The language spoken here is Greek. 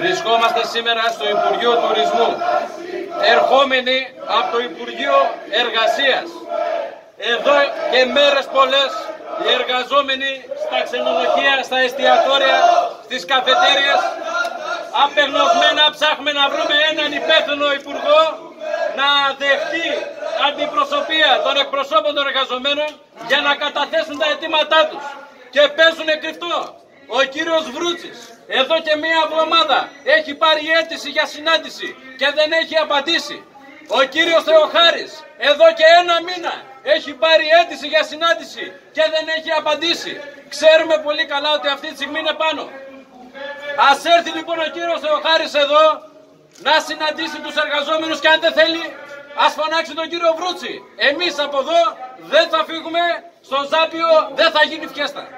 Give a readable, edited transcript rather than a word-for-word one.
Βρισκόμαστε σήμερα στο Υπουργείο Τουρισμού, ερχόμενοι από το Υπουργείο Εργασίας. Εδώ και μέρες πολλές οι εργαζόμενοι στα ξενοδοχεία, στα εστιατόρια, στις καφετέριες, απεγνωσμένα ψάχνουμε να βρούμε έναν υπεύθυνο υπουργό να δεχτεί αντιπροσωπεία των εκπροσώπων των εργαζομένων για να καταθέσουν τα αιτήματά τους. Και παίζουν κρυφτό. Ο κύριος Βρούτσης εδώ και μία εβδομάδα έχει πάρει αίτηση για συνάντηση και δεν έχει απαντήσει. Ο κύριος Θεοχάρης εδώ και ένα μήνα έχει πάρει αίτηση για συνάντηση και δεν έχει απαντήσει. Ξέρουμε πολύ καλά ότι αυτή τη στιγμή είναι πάνω. Ας έρθει λοιπόν ο κύριος Θεοχάρης εδώ να συναντήσει τους εργαζόμενους και αν δεν θέλει ας φωνάξει τον κύριο Βρούτση. Εμείς από εδώ δεν θα φύγουμε, στο Ζάπιο δεν θα γίνει φιέστα.